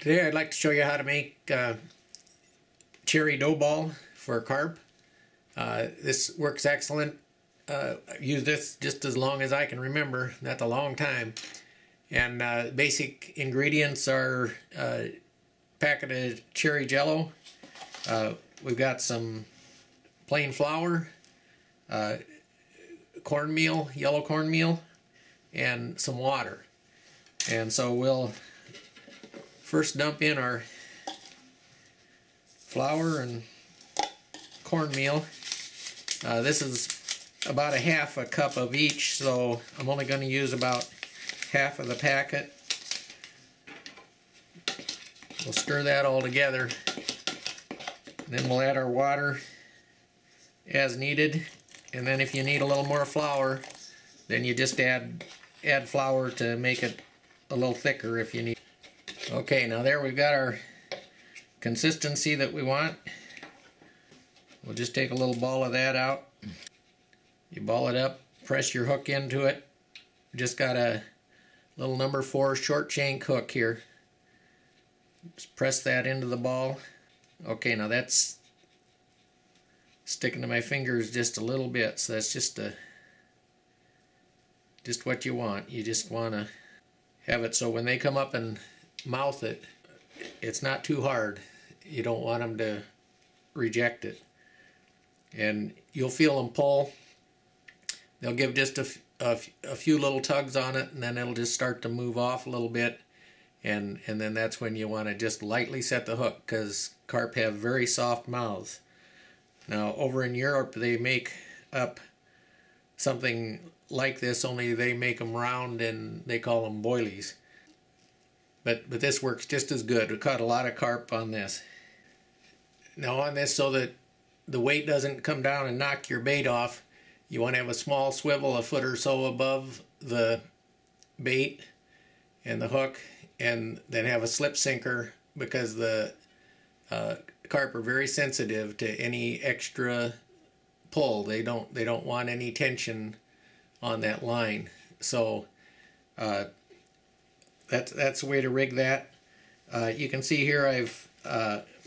Today I'd like to show you how to make cherry dough ball for carp. This works excellent. Use this just as long as I can remember. That's a long time. And basic ingredients are a packet of cherry jello. We've got some plain flour, cornmeal, yellow cornmeal, and some water. And so we'll first dump in our flour and cornmeal. This is about 1/2 cup of each, so I'm only going to use about half of the packet. We'll stir that all together. Then we'll add our water as needed. And then if you need a little more flour, then you just add flour to make it a little thicker if you need. Okay, now there we've got our consistency that we want. We'll just take a little ball of that out. You ball it up, press your hook into it. Just got a little number 4 short shank hook here. Just press that into the ball. Okay, now that's sticking to my fingers just a little bit, so that's just what you want. You just want to have it so when they come up and mouth it, it's not too hard. You don't want them to reject it. And you'll feel them pull. They'll give just a few little tugs on it, and then it'll just start to move off a little bit. And then that's when you want to just lightly set the hook, because carp have very soft mouths. Now over in Europe they make up something like this, only they make them round and they call them boilies. But this works just as good. We caught a lot of carp on this. Now on this, so that the weight doesn't come down and knock your bait off, you want to have a small swivel 1 foot or so above the bait and the hook, and then have a slip sinker, because the carp are very sensitive to any extra pull. They don't want any tension on that line. So that's the way to rig that. You can see here I've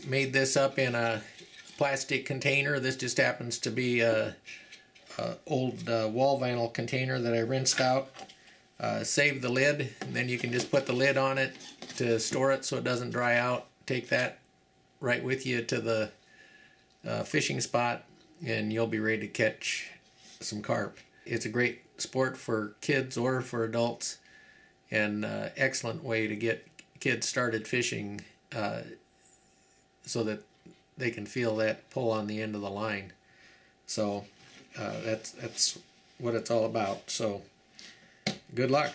made this up in a plastic container. This just happens to be a old wall vinyl container that I rinsed out. Save the lid, and then you can just put the lid on it to store it so it doesn't dry out. Take that right with you to the fishing spot, and you'll be ready to catch some carp. It's a great sport for kids or for adults, and excellent way to get kids started fishing so that they can feel that pull on the end of the line. So that's what it's all about. So good luck.